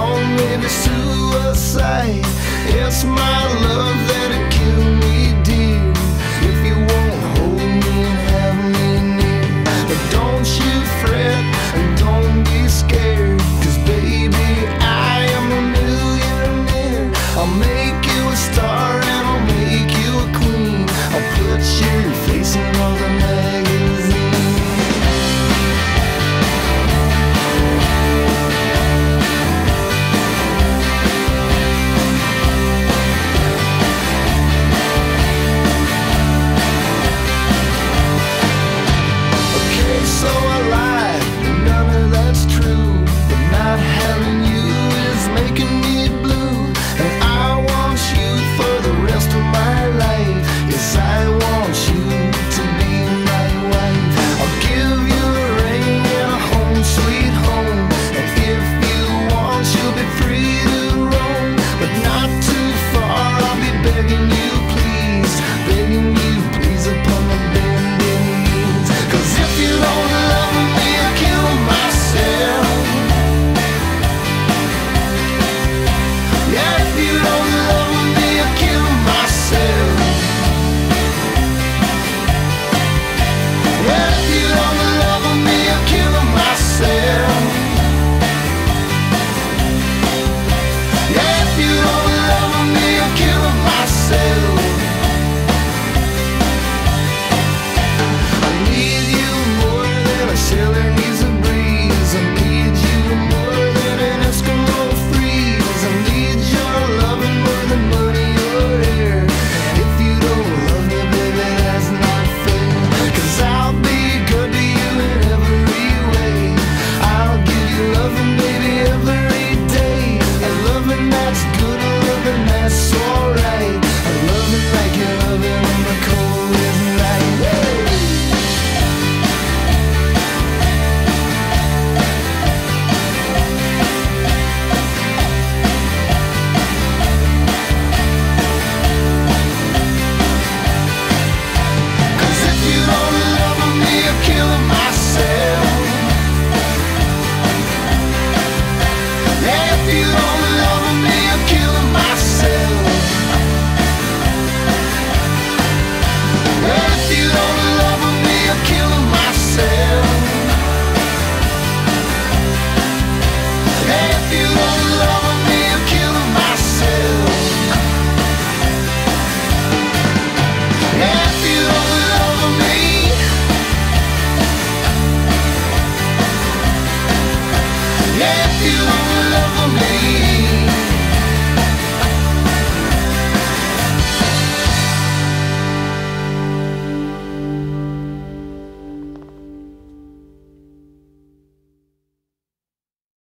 call me the suicide. It's my love that'll kill me deep if you won't hold me and have me near. But don't you fret and don't be scared, cause baby I am a millionaire. I'll make you a star and I'll make you a queen. I'll put your face in all the if you